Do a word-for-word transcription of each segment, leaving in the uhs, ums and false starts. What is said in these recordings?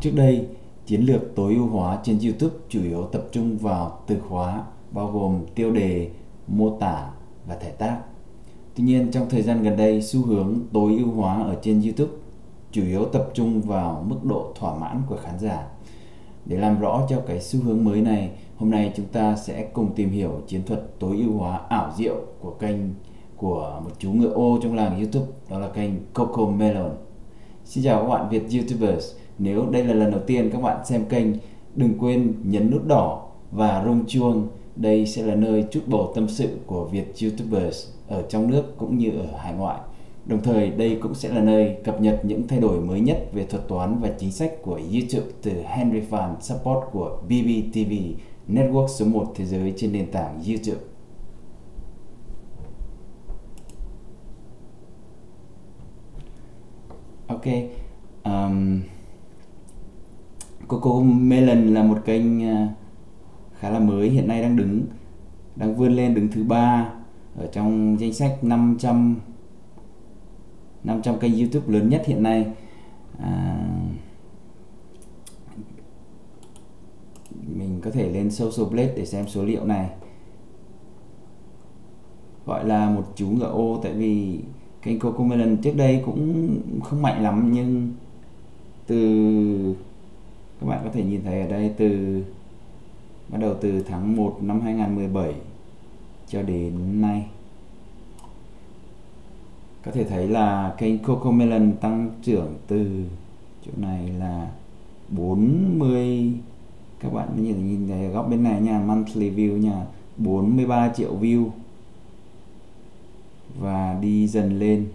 Trước đây, chiến lược tối ưu hóa trên YouTube chủ yếu tập trung vào từ khóa bao gồm tiêu đề, mô tả và thẻ tag. Tuy nhiên, trong thời gian gần đây, xu hướng tối ưu hóa ở trên YouTube chủ yếu tập trung vào mức độ thỏa mãn của khán giả. Để làm rõ cho cái xu hướng mới này, hôm nay chúng ta sẽ cùng tìm hiểu chiến thuật tối ưu hóa ảo diệu của kênh của một chú ngựa ô trong làng YouTube, đó là kênh CoComelon. Xin chào các bạn Việt YouTubers. Nếu đây là lần đầu tiên các bạn xem kênh, đừng quên nhấn nút đỏ và rung chuông. Đây sẽ là nơi trút bầu tâm sự của Việt YouTubers ở trong nước cũng như ở hải ngoại. Đồng thời, đây cũng sẽ là nơi cập nhật những thay đổi mới nhất về thuật toán và chính sách của YouTube từ Henry Phan, support của B B T V, network số một thế giới trên nền tảng YouTube. Ok, um, CoComelon là một kênh khá là mới, hiện nay đang đứng, đang vươn lên đứng thứ ba ở trong danh sách năm trăm kênh YouTube lớn nhất hiện nay. À, mình có thể lên Social Blade để xem số liệu này. Gọi là một chú ngựa ô tại vì kênh CoComelon trước đây cũng không mạnh lắm, nhưng từ các bạn có thể nhìn thấy ở đây, từ bắt đầu từ tháng một năm hai nghìn không trăm mười bảy cho đến nay, có thể thấy là kênh CoComelon tăng trưởng từ chỗ này là bốn mươi, các bạn nhìn nhìn thấy góc bên này nha, monthly view nha, bốn mươi ba triệu view và đi dần lên,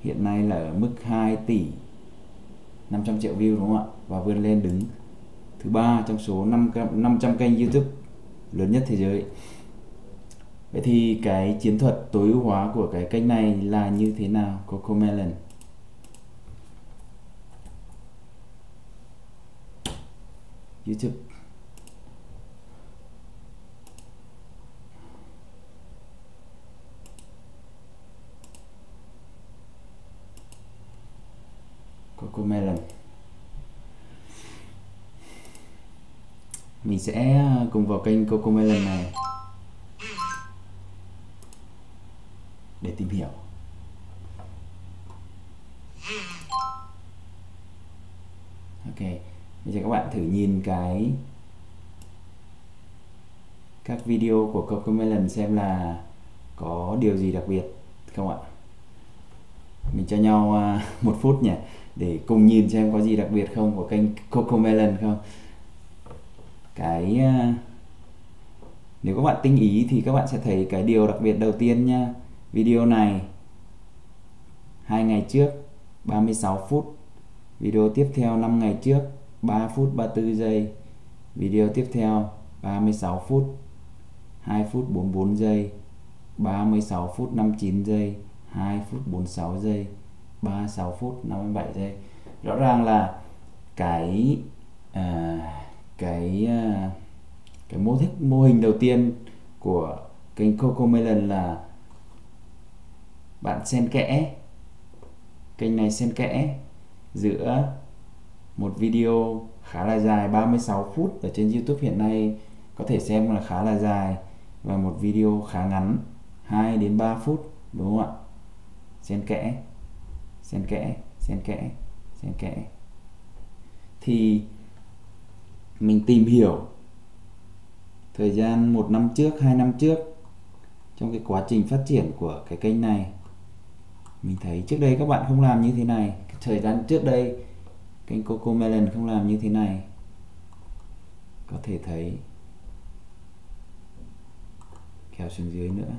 hiện nay là ở mức hai tỷ năm trăm triệu view, đúng không ạ, và vươn lên đứng thứ ba trong số năm trăm kênh YouTube lớn nhất thế giới. Vậy thì cái chiến thuật tối ưu hóa của cái kênh này là như thế nào, CoComelon? YouTube. CoComelon. Mình sẽ cùng vào kênh CoComelon này để tìm hiểu. Ok, bây giờ các bạn thử nhìn cái các video của CoComelon xem là có điều gì đặc biệt không ạ. Mình cho nhau một phút nhỉ, để cùng nhìn xem có gì đặc biệt không của kênh CoComelon không. Cái nếu các bạn tinh ý thì các bạn sẽ thấy cái điều đặc biệt đầu tiên nha. Video này hai ngày trước ba mươi sáu phút, video tiếp theo năm ngày trước ba phút ba mươi tư giây, video tiếp theo ba mươi sáu phút, hai phút bốn mươi bốn giây, ba mươi sáu phút năm mươi chín giây, hai phút bốn mươi sáu giây, ba mươi sáu phút năm mươi bảy giây. Rõ ràng là cái à, cái à, cái mô thức mô hình đầu tiên của kênh CoComelon là bạn xen kẽ, kênh này xen kẽ giữa một video khá là dài, ba mươi sáu phút ở trên YouTube hiện nay có thể xem là khá là dài, và một video khá ngắn hai đến ba phút, đúng không ạ? Xen kẽ, xen kẽ, xen kẽ, xen kẽ. Thì mình tìm hiểu thời gian một năm trước, hai năm trước, trong cái quá trình phát triển của cái kênh này, mình thấy trước đây các bạn không làm như thế này. Thời gian trước đây kênh CoComelon không làm như thế này. Có thể thấy kéo xuống dưới nữa.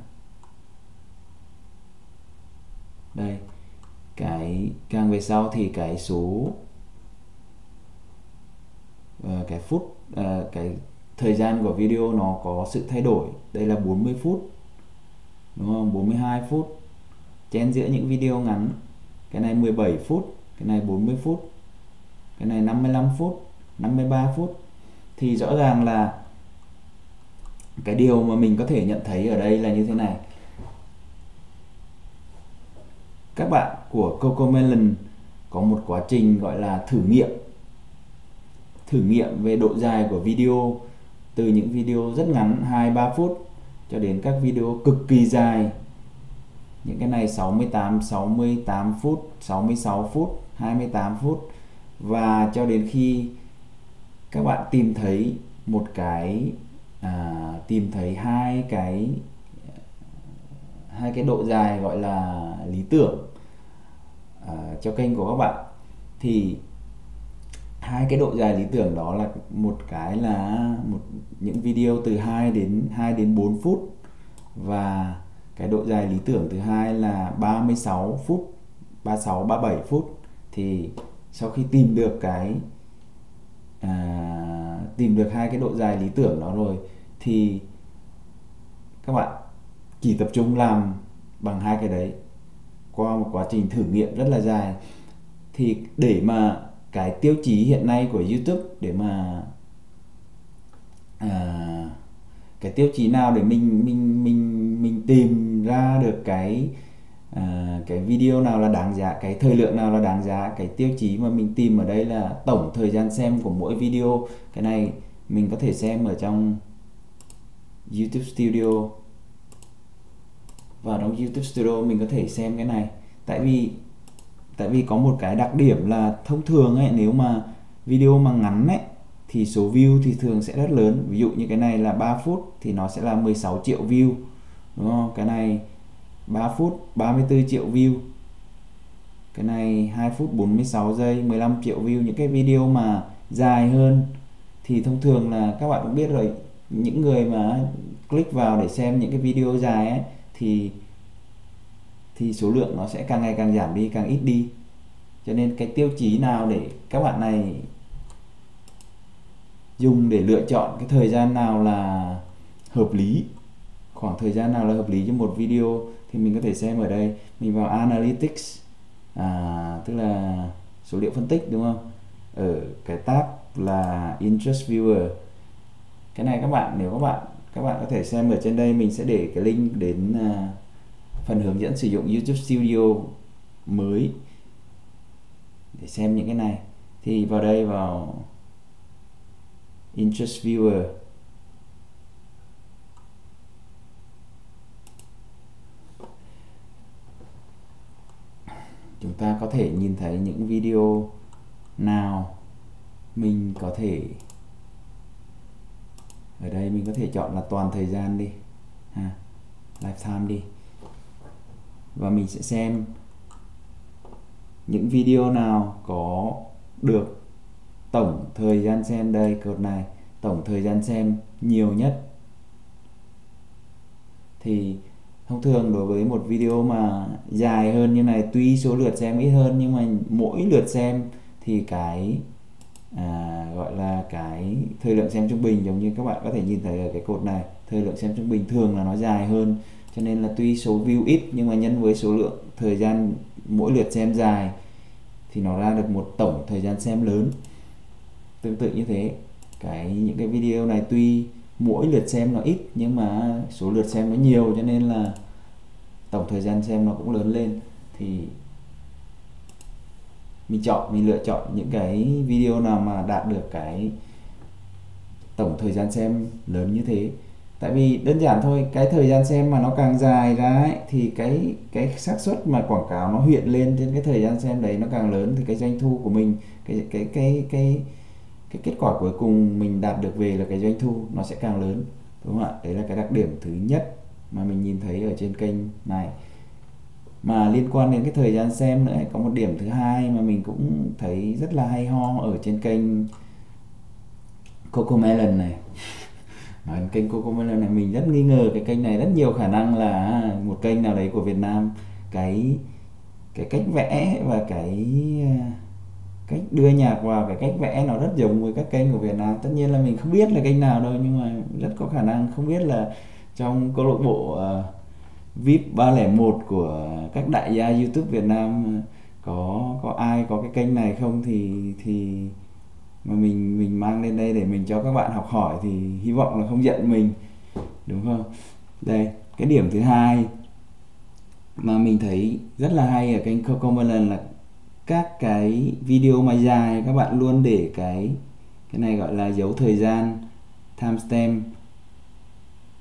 Đây, cái càng về sau thì cái số cái phút cái thời gian của video nó có sự thay đổi. Đây là bốn mươi phút, đúng không? bốn mươi hai phút chen giữa những video ngắn. Cái này mười bảy phút, cái này bốn mươi phút, cái này năm mươi lăm phút, năm mươi ba phút. Thì rõ ràng là cái điều mà mình có thể nhận thấy ở đây là như thế này. Các bạn của CoComelon có một quá trình gọi là thử nghiệm thử nghiệm về độ dài của video, từ những video rất ngắn hai ba phút cho đến các video cực kỳ dài. Những cái này sáu mươi tám, sáu mươi tám phút, sáu mươi sáu phút, hai mươi tám phút, và cho đến khi các bạn tìm thấy một cái à, tìm thấy hai cái hai cái độ dài gọi là lý tưởng à, cho kênh của các bạn, thì hai cái độ dài lý tưởng đó là một cái là một những video từ hai đến bốn phút, và cái độ dài lý tưởng thứ hai là ba mươi sáu phút, ba mươi sáu, ba mươi bảy phút. Thì sau khi tìm được cái à, tìm được hai cái độ dài lý tưởng đó rồi thì các bạn chỉ tập trung làm bằng hai cái đấy qua một quá trình thử nghiệm rất là dài. Thì để mà cái tiêu chí hiện nay của YouTube để mà à, cái tiêu chí nào để mình mình mình mình tìm ra được cái à, cái video nào là đáng giá, cái thời lượng nào là đáng giá, cái tiêu chí mà mình tìm ở đây là tổng thời gian xem của mỗi video. Cái này mình có thể xem ở trong YouTube Studio. Vào trong YouTube Studio mình có thể xem cái này, tại vì tại vì có một cái đặc điểm là thông thường ấy, nếu mà video mà ngắn ấy thì số view thì thường sẽ rất lớn. Ví dụ như cái này là ba phút thì nó sẽ là mười sáu triệu view, đúng không? Cái này ba phút ba mươi tư triệu view. Cái này hai phút bốn mươi sáu giây mười lăm triệu view. Những cái video mà dài hơn thì thông thường là các bạn cũng biết rồi, những người mà click vào để xem những cái video dài ấy thì thì số lượng nó sẽ càng ngày càng giảm đi, càng ít đi. Cho nên cái tiêu chí nào để các bạn này dùng để lựa chọn cái thời gian nào là hợp lý, khoảng thời gian nào là hợp lý cho một video, thì mình có thể xem ở đây. Mình vào Analytics, à, tức là số liệu phân tích, đúng không? Ở cái tab là Interest Viewer. Cái này các bạn, nếu các bạn các bạn có thể xem ở trên đây, mình sẽ để cái link đến à, phần hướng dẫn sử dụng YouTube Studio mới để xem những cái này. Thì vào đây, vào Interest Viewer, chúng ta có thể nhìn thấy những video nào mình có thể, ở đây mình có thể chọn là toàn thời gian đi ha, lifetime đi, và mình sẽ xem những video nào có được tổng thời gian xem, đây cột này, tổng thời gian xem nhiều nhất. Thì thông thường đối với một video mà dài hơn như này, tuy số lượt xem ít hơn nhưng mà mỗi lượt xem thì cái à, gọi là cái thời lượng xem trung bình, giống như các bạn có thể nhìn thấy ở cái cột này, thời lượng xem trung bình thường là nó dài hơn. Cho nên là tuy số view ít nhưng mà nhân với số lượng thời gian mỗi lượt xem dài thì nó ra được một tổng thời gian xem lớn. Tương tự như thế, cái những cái video này tuy mỗi lượt xem nó ít nhưng mà số lượt xem nó nhiều, cho nên là tổng thời gian xem nó cũng lớn lên. Thì mình chọn, mình lựa chọn những cái video nào mà đạt được cái tổng thời gian xem lớn như thế. Tại vì đơn giản thôi, cái thời gian xem mà nó càng dài ra ấy, thì cái cái xác suất mà quảng cáo nó hiện lên trên cái thời gian xem đấy nó càng lớn, thì cái doanh thu của mình, cái cái cái cái cái kết quả cuối cùng mình đạt được về là cái doanh thu nó sẽ càng lớn, đúng không ạ? Đấy là cái đặc điểm thứ nhất mà mình nhìn thấy ở trên kênh này. Mà liên quan đến cái thời gian xem nữa, có một điểm thứ hai mà mình cũng thấy rất là hay ho ở trên kênh CoComelon này. Nói đến kênh CoComelon này, mình rất nghi ngờ cái kênh này, rất nhiều khả năng là một kênh nào đấy của Việt Nam. Cái cái cách vẽ và cái cách đưa nhạc vào cái cách vẽ nó rất giống với các kênh của Việt Nam. Tất nhiên là mình không biết là kênh nào đâu, nhưng mà rất có khả năng, không biết là trong câu lạc bộ uh, víp ba không một của các đại gia YouTube Việt Nam có có ai có cái kênh này không, thì thì mà mình mình mang lên đây để mình cho các bạn học hỏi, thì hy vọng là không giận mình, đúng không? Đây, cái điểm thứ hai mà mình thấy rất là hay ở kênh CoComelon là các cái video mà dài các bạn luôn để cái Cái này gọi là dấu thời gian timestamp.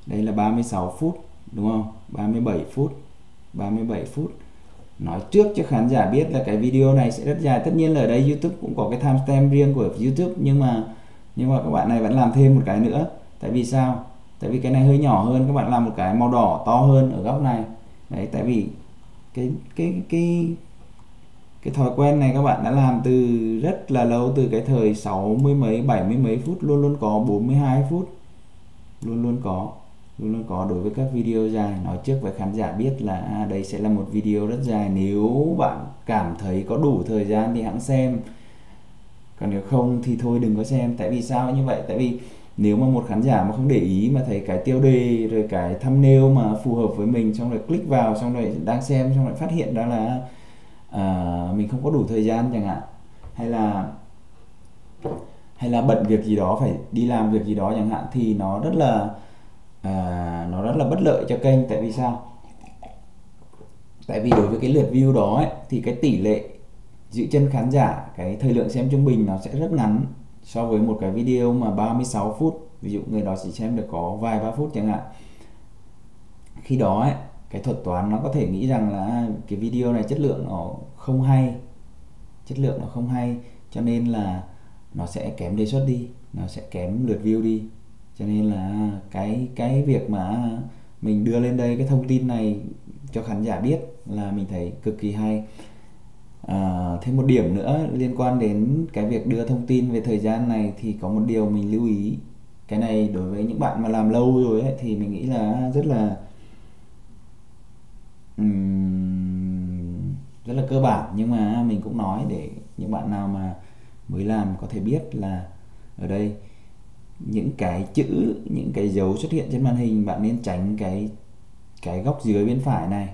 Đây là ba mươi sáu phút đúng không? ba mươi bảy phút. Nói trước cho khán giả biết là cái video này sẽ rất dài. Tất nhiên là ở đây YouTube cũng có cái timestamp riêng của YouTube, nhưng mà nhưng mà các bạn này vẫn làm thêm một cái nữa. Tại vì sao? Tại vì cái này hơi nhỏ hơn, các bạn làm một cái màu đỏ to hơn ở góc này. Đấy, tại vì cái cái cái cái thói quen này các bạn đã làm từ rất là lâu, từ cái thời sáu mươi mấy, bảy mươi mấy phút, luôn luôn có bốn mươi hai phút. Luôn luôn có, luôn luôn có đối với các video dài. Nói trước với khán giả biết là à, đây sẽ là một video rất dài. Nếu bạn cảm thấy có đủ thời gian thì hãng xem. Còn nếu không thì thôi đừng có xem. Tại vì sao như vậy? Tại vì nếu mà một khán giả mà không để ý mà thấy cái tiêu đề rồi cái thumbnail mà phù hợp với mình, xong rồi click vào, xong rồi đang xem, xong rồi phát hiện đó là à, mình không có đủ thời gian chẳng hạn, hay là hay là bận việc gì đó, phải đi làm việc gì đó chẳng hạn, thì nó rất là à, nó rất là bất lợi cho kênh. Tại vì sao? Tại vì đối với cái lượt view đó ấy, thì cái tỷ lệ giữ chân khán giả, cái thời lượng xem trung bình nó sẽ rất ngắn so với một cái video mà ba mươi sáu phút. Ví dụ người đó chỉ xem được có vài ba phút chẳng hạn. Khi đó ấy, cái thuật toán nó có thể nghĩ rằng là cái video này chất lượng nó không hay, chất lượng nó không hay, cho nên là nó sẽ kém đề xuất đi, nó sẽ kém lượt view đi. Cho nên là cái cái việc mà mình đưa lên đây cái thông tin này cho khán giả biết là mình thấy cực kỳ hay. À, thêm một điểm nữa liên quan đến cái việc đưa thông tin về thời gian này thì có một điều mình lưu ý. Cái này đối với những bạn mà làm lâu rồi ấy, thì mình nghĩ là rất là um, rất là cơ bản, nhưng mà mình cũng nói để những bạn nào mà mới làm có thể biết là ở đây những cái chữ, những cái dấu xuất hiện trên màn hình bạn nên tránh cái cái góc dưới bên phải này.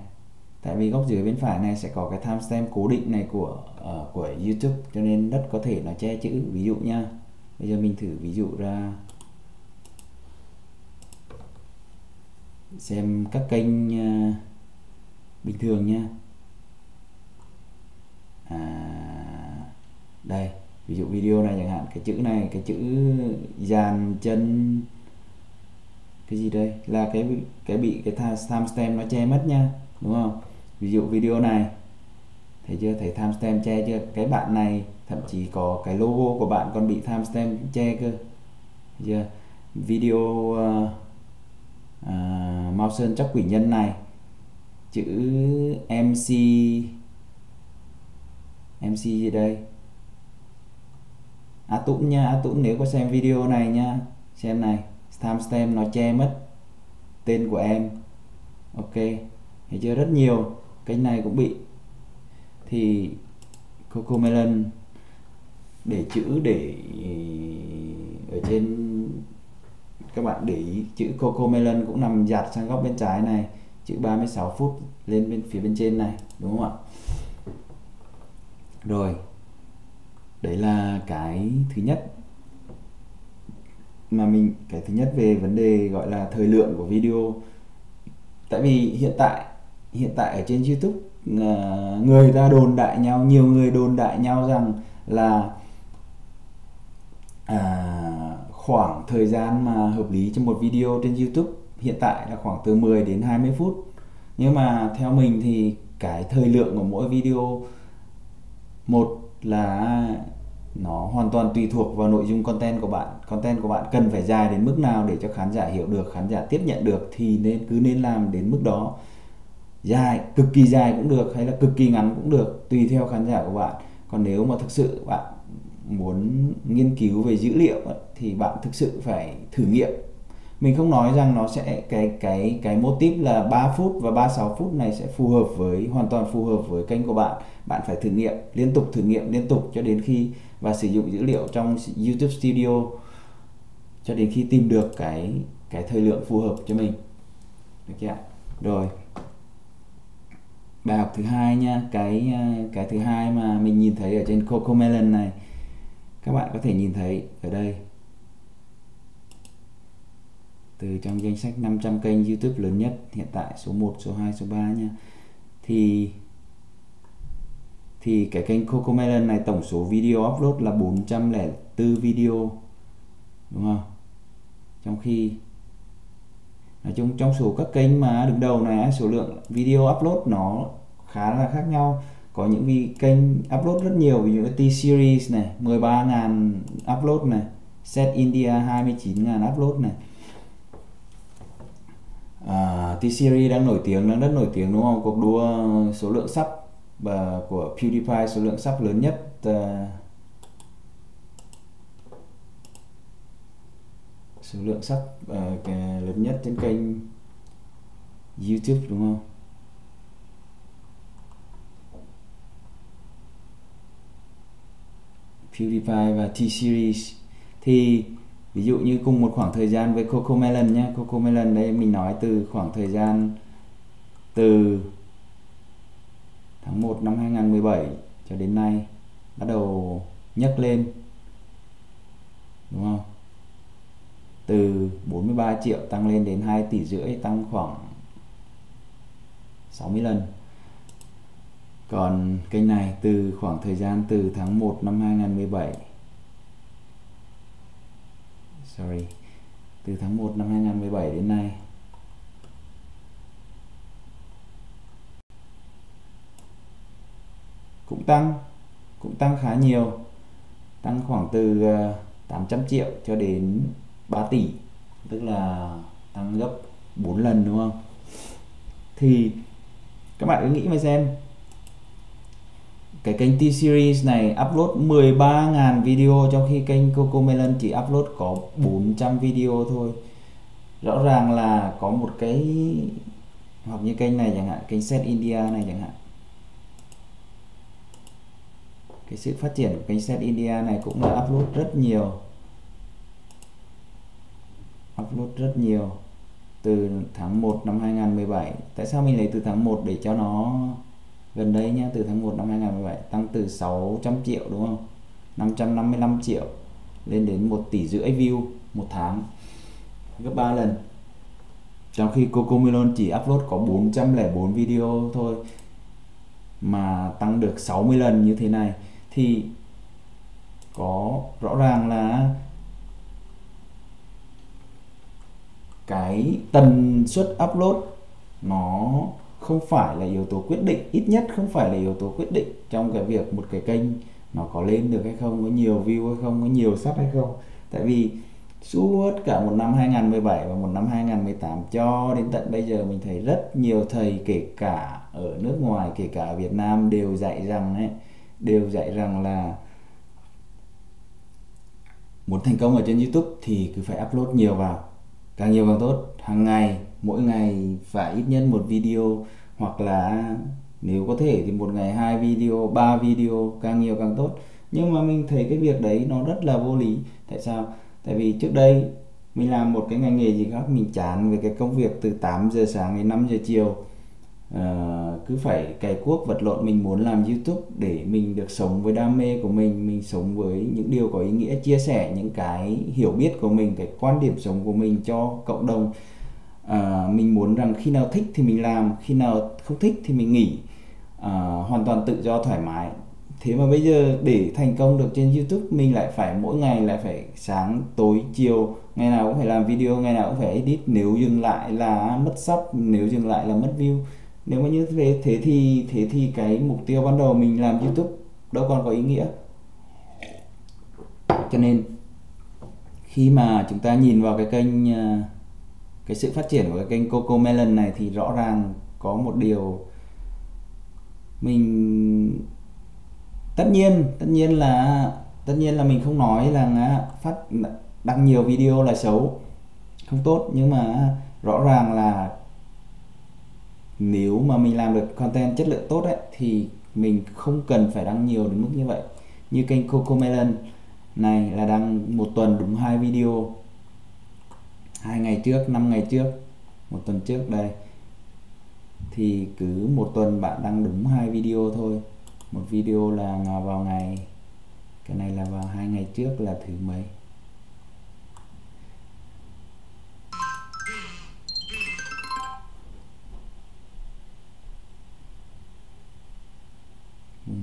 Tại vì góc dưới bên phải này sẽ có cái timestamp cố định này của uh, của YouTube, cho nên rất có thể nó che chữ. Ví dụ nha, bây giờ mình thử ví dụ ra xem các kênh uh, bình thường nha. À, đây, ví dụ video này chẳng hạn, cái chữ này, cái chữ dàn chân cái gì đây là cái cái bị cái timestamp nó che mất nha, đúng không? Ví dụ video này, thấy chưa, thấy timestamp che chưa? Cái bạn này thậm chí có cái logo của bạn còn bị timestamp che cơ, thấy chưa? Video uh, uh, Mao Sơn Chắc Quỷ Nhân này, chữ mc mc gì đây, A Tũng nha, A Tũng nếu có xem video này nha, xem này, timestamp nó che mất tên của em. Ok, thấy chưa? Rất nhiều cái này cũng bị. Thì CoComelon để chữ để ở trên, các bạn để ý chữ CoComelon cũng nằm dạt sang góc bên trái này, chữ ba mươi sáu phút lên bên phía bên trên này, đúng không ạ? Rồi, đấy là cái thứ nhất mà mình, cái thứ nhất về vấn đề gọi là thời lượng của video. Tại vì hiện tại hiện tại ở trên YouTube người ta đồn đại nhau, nhiều người đồn đại nhau rằng là à, khoảng thời gian mà hợp lý cho một video trên YouTube hiện tại là khoảng từ mười đến hai mươi phút. Nhưng mà theo mình thì cái thời lượng của mỗi video, một là nó hoàn toàn tùy thuộc vào nội dung content của bạn. Content của bạn cần phải dài đến mức nào để cho khán giả hiểu được, khán giả tiếp nhận được thì nên cứ nên làm đến mức đó. Dài, cực kỳ dài cũng được hay là cực kỳ ngắn cũng được, tùy theo khán giả của bạn. Còn nếu mà thực sự bạn muốn nghiên cứu về dữ liệu thì bạn thực sự phải thử nghiệm. Mình không nói rằng nó sẽ cái cái cái mô típ là ba phút và ba mươi sáu phút này sẽ phù hợp với, hoàn toàn phù hợp với kênh của bạn. Bạn phải thử nghiệm liên tục, thử nghiệm liên tục cho đến khi, và sử dụng dữ liệu trong YouTube Studio cho đến khi tìm được cái cái thời lượng phù hợp cho mình. Được chưa? Rồi. Bài học thứ hai nha, cái cái thứ hai mà mình nhìn thấy ở trên CoComelon này. Các bạn có thể nhìn thấy ở đây, từ trong danh sách năm trăm kênh YouTube lớn nhất hiện tại, số một, số hai, số ba nha. Thì thì cái kênh CoComelon này tổng số video upload là bốn trăm lẻ tư video. đúng không? Trong khi nói chung trong số các kênh mà đứng đầu này, số lượng video upload nó khá là khác nhau. Có những kênh upload rất nhiều, ví dụ T-Series này mười ba nghìn upload này, Set India hai mươi chín nghìn upload này. à, T-Series đang nổi tiếng, đang rất nổi tiếng đúng không? Cuộc đua số lượng sub và của PewDiePie, số lượng sub lớn nhất uh, số lượng sub uh, lớn nhất trên kênh YouTube đúng không? PewDiePie và T-Series thì ví dụ như cùng một khoảng thời gian với CoComelon nhé. CoComelon đây mình nói từ khoảng thời gian từ tháng một năm hai nghìn không trăm mười bảy cho đến nay bắt đầu nhấc lên đúng không? Từ bốn mươi ba triệu tăng lên đến hai tỷ rưỡi, tăng khoảng sáu mươi lần. Còn kênh này từ khoảng thời gian từ tháng một năm hai nghìn không trăm mười bảy, sorry, từ tháng một năm hai nghìn không trăm mười bảy đến nay cũng tăng, cũng tăng khá nhiều, tăng khoảng từ tám trăm triệu cho đến ba tỷ, tức là tăng gấp bốn lần đúng không? Thì các bạn cứ nghĩ mà xem, cái kênh T-Series này upload mười ba nghìn video trong khi kênh CoComelon chỉ upload có bốn trăm video thôi. Rõ ràng là có một cái, hoặc như kênh này chẳng hạn, kênh Set India này chẳng hạn, cái sự phát triển của kênh Set India này cũng là upload rất nhiều, upload rất nhiều từ tháng một năm hai nghìn không trăm mười bảy. Tại sao mình lấy từ tháng một để cho nó gần đây nhá? Từ tháng một năm hai nghìn không trăm mười bảy tăng từ sáu trăm triệu đúng không, năm trăm năm mươi lăm triệu lên đến một tỷ rưỡi view một tháng, gấp ba lần. Trong khi CoComelon chỉ upload có bốn trăm lẻ bốn video thôi mà tăng được sáu mươi lần như thế này, thì có rõ ràng là cái tần suất upload nó không phải là yếu tố quyết định, ít nhất không phải là yếu tố quyết định trong cái việc một cái kênh nó có lên được hay không, có nhiều view hay không, có nhiều sub hay không. Tại vì suốt cả một năm hai nghìn không trăm mười bảy và một năm hai nghìn không trăm mười tám cho đến tận bây giờ, mình thấy rất nhiều thầy, kể cả ở nước ngoài, kể cả ở Việt Nam, đều dạy rằng ấy, đều dạy rằng là muốn thành công ở trên YouTube thì cứ phải upload nhiều vào, càng nhiều càng tốt, hàng ngày, mỗi ngày phải ít nhất một video, hoặc là nếu có thể thì một ngày hai video, ba video, càng nhiều càng tốt. Nhưng mà mình thấy cái việc đấy nó rất là vô lý. Tại sao? Tại vì trước đây mình làm một cái ngành nghề gì khác, mình chán về cái công việc từ tám giờ sáng đến năm giờ chiều, à, cứ phải cày cuốc vật lộn. Mình muốn làm YouTube để mình được sống với đam mê của mình, mình sống với những điều có ý nghĩa, chia sẻ những cái hiểu biết của mình, cái quan điểm sống của mình cho cộng đồng. À, mình muốn rằng khi nào thích thì mình làm, khi nào không thích thì mình nghỉ, à, hoàn toàn tự do thoải mái. Thế mà bây giờ để thành công được trên YouTube, mình lại phải mỗi ngày lại phải sáng tối chiều, ngày nào cũng phải làm video, ngày nào cũng phải edit, nếu dừng lại là mất sub, nếu dừng lại là mất view. Nếu mà như thế, thế thì thế thì cái mục tiêu ban đầu mình làm YouTube đâu còn có ý nghĩa. Cho nên khi mà chúng ta nhìn vào cái kênh, cái sự phát triển của cái kênh CoComelon này, thì rõ ràng có một điều mình, tất nhiên tất nhiên là tất nhiên là mình không nói là phát đăng nhiều video là xấu, không tốt, nhưng mà rõ ràng là nếu mà mình làm được content chất lượng tốt ấy, thì mình không cần phải đăng nhiều đến mức như vậy. Như kênh CoComelon này là đăng một tuần đúng hai video, hai ngày trước, năm ngày trước, một tuần trước đây, thì cứ một tuần bạn đăng đúng hai video thôi. Một video là vào ngày, cái này là vào hai ngày trước, là thứ mấy,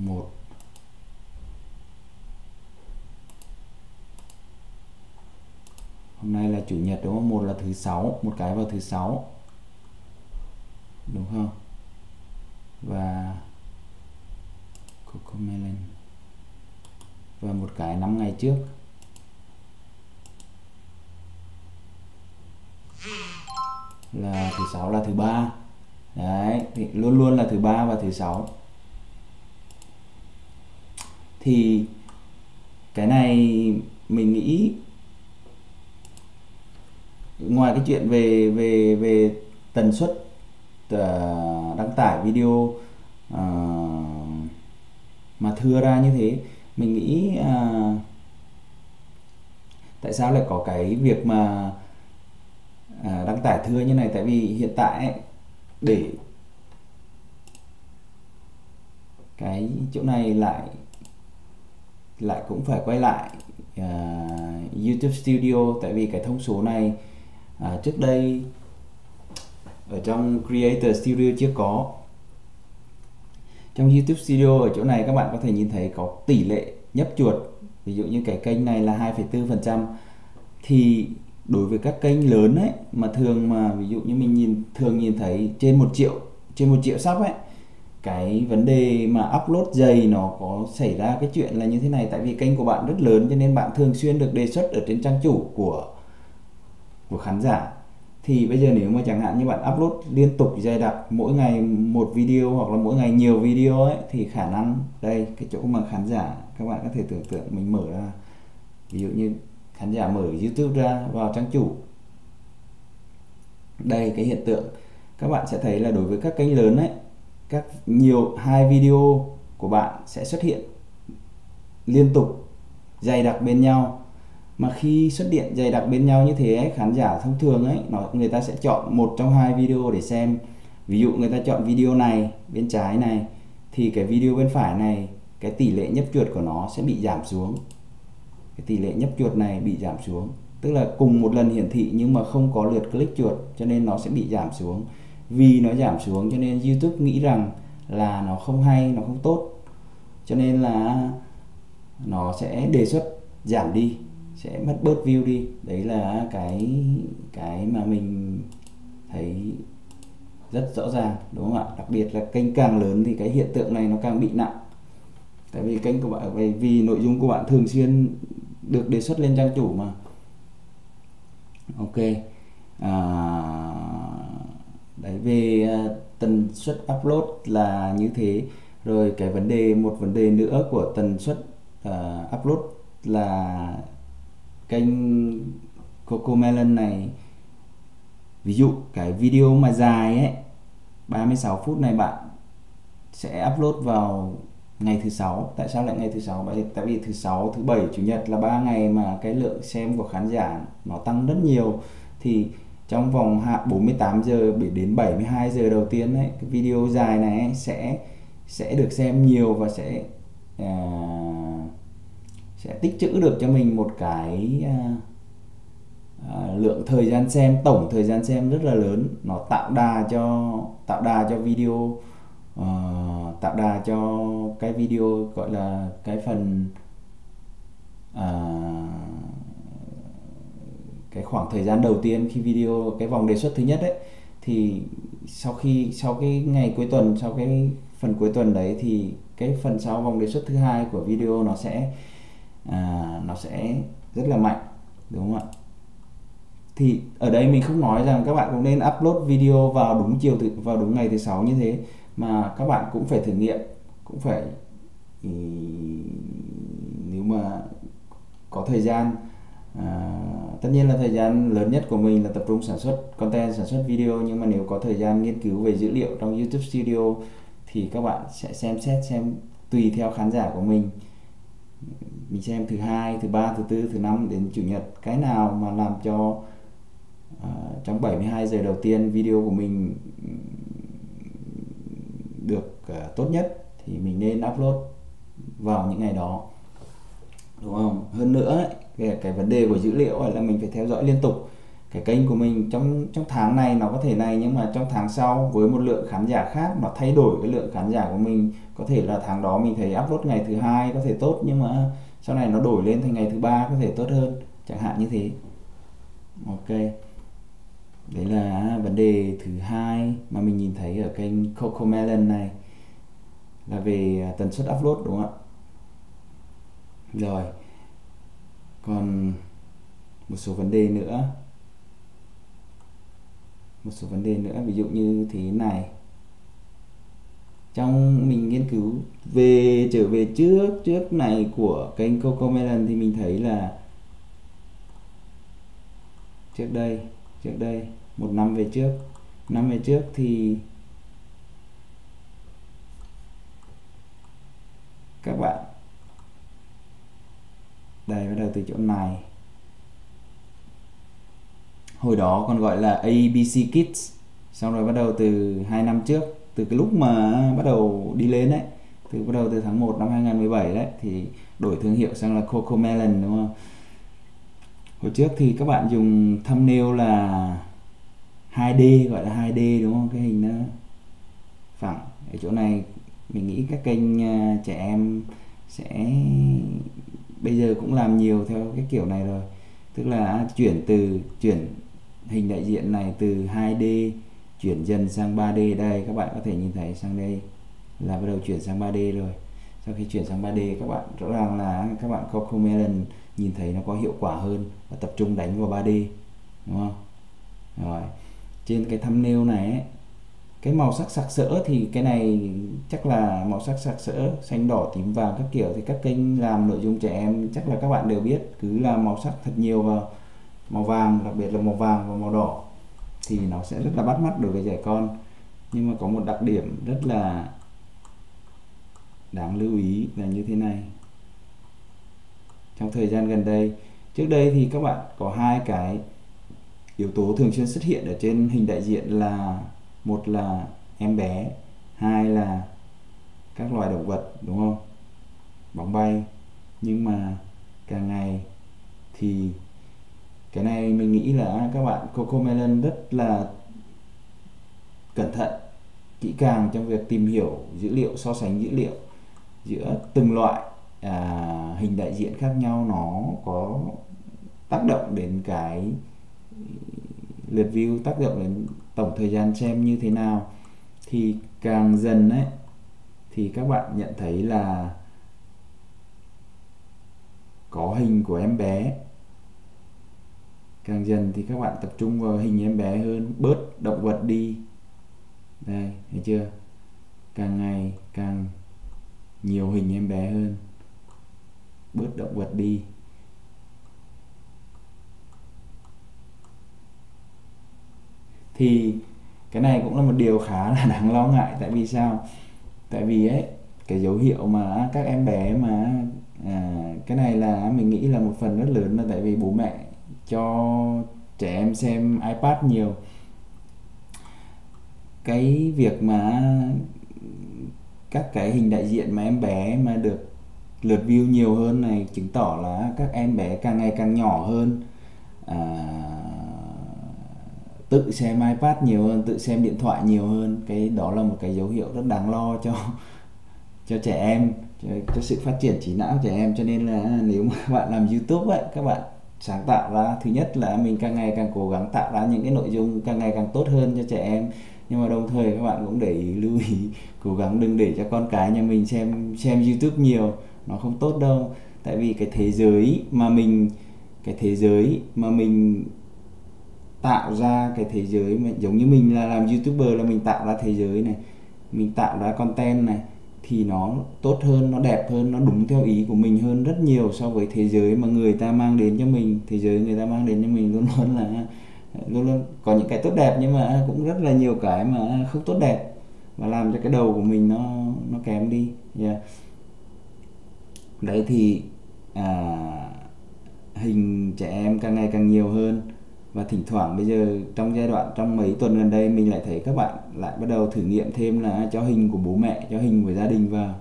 một Hôm nay là chủ nhật đúng không? Một là thứ sáu, một cái vào thứ sáu, đúng không? Và CoComelon và một cái năm ngày trước. Là thứ sáu là thứ ba. Đấy, thì luôn luôn là thứ ba và thứ sáu. Thì cái này mình nghĩ ngoài cái chuyện về về về tần suất uh, đăng tải video uh, mà thưa ra như thế, mình nghĩ uh, tại sao lại có cái việc mà uh, đăng tải thưa như này? Tại vì hiện tại ấy, để cái chỗ này lại lại cũng phải quay lại uh, YouTube Studio, tại vì cái thông số này uh, trước đây ở trong Creator Studio chưa có. Trong YouTube Studio ở chỗ này các bạn có thể nhìn thấy có tỷ lệ nhấp chuột, ví dụ như cái kênh này là hai phẩy bốn phần trăm. Thì đối với các kênh lớn ấy mà thường mà ví dụ như mình nhìn thường nhìn thấy trên một triệu trên một triệu sub ấy, cái vấn đề mà upload dày nó có xảy ra cái chuyện là như thế này. Tại vì kênh của bạn rất lớn cho nên bạn thường xuyên được đề xuất ở trên trang chủ của của khán giả. Thì bây giờ nếu mà chẳng hạn như bạn upload liên tục dày đặc mỗi ngày một video hoặc là mỗi ngày nhiều video ấy, thì khả năng đây cái chỗ mà khán giả, các bạn có thể tưởng tượng mình mở ra, ví dụ như khán giả mở YouTube ra vào trang chủ, đây cái hiện tượng các bạn sẽ thấy là đối với các kênh lớn ấy, các nhiều hai video của bạn sẽ xuất hiện liên tục dày đặc bên nhau. Mà khi xuất hiện dày đặc bên nhau như thế ấy, khán giả thông thường ấy nó người ta sẽ chọn một trong hai video để xem. Ví dụ người ta chọn video này bên trái này, thì cái video bên phải này cái tỷ lệ nhấp chuột của nó sẽ bị giảm xuống, cái tỷ lệ nhấp chuột này bị giảm xuống, tức là cùng một lần hiển thị nhưng mà không có lượt click chuột, cho nên nó sẽ bị giảm xuống. Vì nó giảm xuống cho nên YouTube nghĩ rằng là nó không hay, nó không tốt, cho nên là nó sẽ đề xuất giảm đi, sẽ mất bớt view đi. Đấy là cái cái mà mình thấy rất rõ ràng, đúng không ạ? Đặc biệt là kênh càng lớn thì cái hiện tượng này nó càng bị nặng. Tại vì kênh của bạn, vì nội dung của bạn thường xuyên được đề xuất lên trang chủ mà. Ok. À, đấy, về tần suất upload là như thế. Rồi cái vấn đề, một vấn đề nữa của tần suất uh, upload là kênh CoComelon này, ví dụ cái video mà dài ấy, ba mươi sáu phút này bạn sẽ upload vào ngày thứ sáu. Tại sao lại ngày thứ sáu? Tại vì thứ sáu, thứ bảy, chủ nhật là ba ngày mà cái lượng xem của khán giả nó tăng rất nhiều. Thì trong vòng bốn mươi tám giờ đến bảy mươi hai giờ đầu tiên ấy, cái video dài này ấy, sẽ sẽ được xem nhiều và sẽ uh, sẽ tích trữ được cho mình một cái uh, uh, lượng thời gian xem, tổng thời gian xem rất là lớn. Nó tạo đà cho tạo đà cho video, uh, tạo đà cho cái video gọi là cái phần uh, cái khoảng thời gian đầu tiên khi video, cái vòng đề xuất thứ nhất ấy. Thì sau khi sau cái ngày cuối tuần, sau cái phần cuối tuần đấy, thì cái phần sau vòng đề xuất thứ hai của video nó sẽ à, nó sẽ rất là mạnh, đúng không ạ? Thì ở đây mình không nói rằng các bạn cũng nên upload video vào đúng chiều thứ, vào đúng ngày thứ sáu như thế, mà các bạn cũng phải thử nghiệm, cũng phải ý, nếu mà có thời gian. À, tất nhiên là thời gian lớn nhất của mình là tập trung sản xuất content, sản xuất video, nhưng mà nếu có thời gian nghiên cứu về dữ liệu trong YouTube Studio thì các bạn sẽ xem xét xem tùy theo khán giả của mình. Mình xem thứ hai, thứ ba, thứ tư, thứ năm đến chủ nhật, cái nào mà làm cho uh, trong bảy mươi hai giờ đầu tiên video của mình được uh, tốt nhất thì mình nên upload vào những ngày đó, đúng không? Hơn nữa ấy, cái, cái vấn đề của dữ liệu là mình phải theo dõi liên tục. Cái kênh của mình trong trong tháng này nó có thể này, nhưng mà trong tháng sau với một lượng khán giả khác nó thay đổi cái lượng khán giả của mình. Có thể là tháng đó mình thấy upload ngày thứ hai có thể tốt, nhưng mà sau này nó đổi lên thành ngày thứ ba có thể tốt hơn, chẳng hạn như thế. Ok, đấy là vấn đề thứ hai mà mình nhìn thấy ở kênh CoComelon này, là về tần suất upload, đúng không ạ? Rồi, còn một số vấn đề nữa, một số vấn đề nữa ví dụ như thế này. Trong mình nghiên cứu về trở về trước trước này của kênh CoComelon thì mình thấy là trước đây trước đây một năm về trước năm về trước thì các bạn đây bắt đầu từ chỗ này. Hồi đó còn gọi là a bê xê Kids, xong rồi bắt đầu từ hai năm trước, từ cái lúc mà bắt đầu đi lên đấy, từ bắt đầu từ tháng một năm hai nghìn không trăm mười bảy đấy, thì đổi thương hiệu sang là CoComelon, đúng không? Hồi trước thì các bạn dùng thumbnail là hai D, gọi là hai D, đúng không? Cái hình nó phẳng. Ở chỗ này mình nghĩ các kênh trẻ em sẽ bây giờ cũng làm nhiều theo cái kiểu này rồi, tức là chuyển từ chuyển hình đại diện này từ hai D chuyển dần sang ba D. Đây các bạn có thể nhìn thấy sang đây là bắt đầu chuyển sang ba D rồi. Sau khi chuyển sang ba D, các bạn rõ ràng là các bạn CoComelon nhìn thấy nó có hiệu quả hơn và tập trung đánh vào ba D, đúng không? Rồi, trên cái thumbnail này ấy, cái màu sắc sặc sỡ thì cái này chắc là màu sắc sặc sỡ xanh đỏ tím vàng các kiểu, thì các kênh làm nội dung trẻ em chắc là các bạn đều biết, cứ làm màu sắc thật nhiều vào màu vàng, đặc biệt là màu vàng và màu đỏ thì nó sẽ rất là bắt mắt đối với trẻ con. Nhưng mà có một đặc điểm rất là đáng lưu ý là như thế này. Trong thời gian gần đây, trước đây thì các bạn có hai cái yếu tố thường xuyên xuất hiện ở trên hình đại diện, là một là em bé, hai là các loài động vật, đúng không? Bóng bay. Nhưng mà càng ngày thì cái này mình nghĩ là các bạn CoComelon rất là cẩn thận, kỹ càng trong việc tìm hiểu dữ liệu, so sánh dữ liệu giữa từng loại à, hình đại diện khác nhau, nó có tác động đến cái lượt view, tác động đến tổng thời gian xem như thế nào. Thì càng dần ấy, thì các bạn nhận thấy là có hình của em bé, càng dần thì các bạn tập trung vào hình em bé hơn, bớt động vật đi. Đây, thấy chưa? Càng ngày càng nhiều hình em bé hơn, bớt động vật đi. Thì cái này cũng là một điều khá là đáng lo ngại. Tại vì sao? Tại vì ấy, cái dấu hiệu mà các em bé mà à, cái này là mình nghĩ là một phần rất lớn là tại vì bố mẹ cho trẻ em xem iPad nhiều. Cái việc mà các cái hình đại diện mà em bé mà được lượt view nhiều hơn này chứng tỏ là các em bé càng ngày càng nhỏ hơn, à, tự xem iPad nhiều hơn, tự xem điện thoại nhiều hơn. Cái đó là một cái dấu hiệu rất đáng lo cho cho trẻ em, cho, cho sự phát triển trí não trẻ em. Cho nên là nếu mà các bạn làm YouTube ấy, các bạn sáng tạo ra, thứ nhất là mình càng ngày càng cố gắng tạo ra những cái nội dung càng ngày càng tốt hơn cho trẻ em, nhưng mà đồng thời các bạn cũng để ý, lưu ý, cố gắng đừng để cho con cái nhà mình xem xem YouTube nhiều, nó không tốt đâu. Tại vì cái thế giới mà mình cái thế giới mà mình tạo ra, cái thế giới mà giống như mình là làm YouTuber, là mình tạo ra thế giới này, mình tạo ra content này, thì nó tốt hơn, nó đẹp hơn, nó đúng theo ý của mình hơn rất nhiều so với thế giới mà người ta mang đến cho mình. Thế giới người ta mang đến cho mình luôn luôn là luôn luôn có những cái tốt đẹp, nhưng mà cũng rất là nhiều cái mà không tốt đẹp và làm cho cái đầu của mình nó nó kém đi. Yeah. Đấy thì à, hình trẻ em càng ngày càng nhiều hơn. Và thỉnh thoảng bây giờ trong giai đoạn, trong mấy tuần gần đây mình lại thấy các bạn lại bắt đầu thử nghiệm thêm là cho hình của bố mẹ, cho hình của gia đình vào.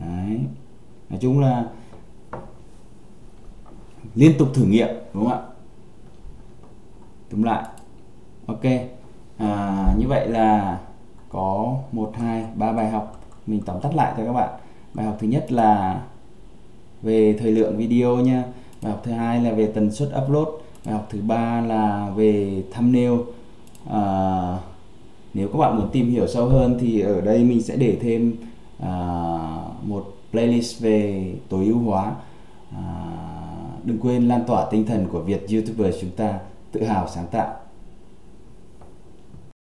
Đấy. Nói chung là liên tục thử nghiệm, đúng không ạ? Tóm lại. Ok. À, như vậy là có một, hai, ba bài học. Mình tóm tắt lại cho các bạn. Bài học thứ nhất là về thời lượng video nha. Bài học thứ hai là về tần suất upload. Bài học thứ ba là về thumbnail. À, nếu các bạn muốn tìm hiểu sâu hơn thì ở đây mình sẽ để thêm à, một playlist về tối ưu hóa. À, đừng quên lan tỏa tinh thần của Việt YouTuber chúng ta tự hào sáng tạo.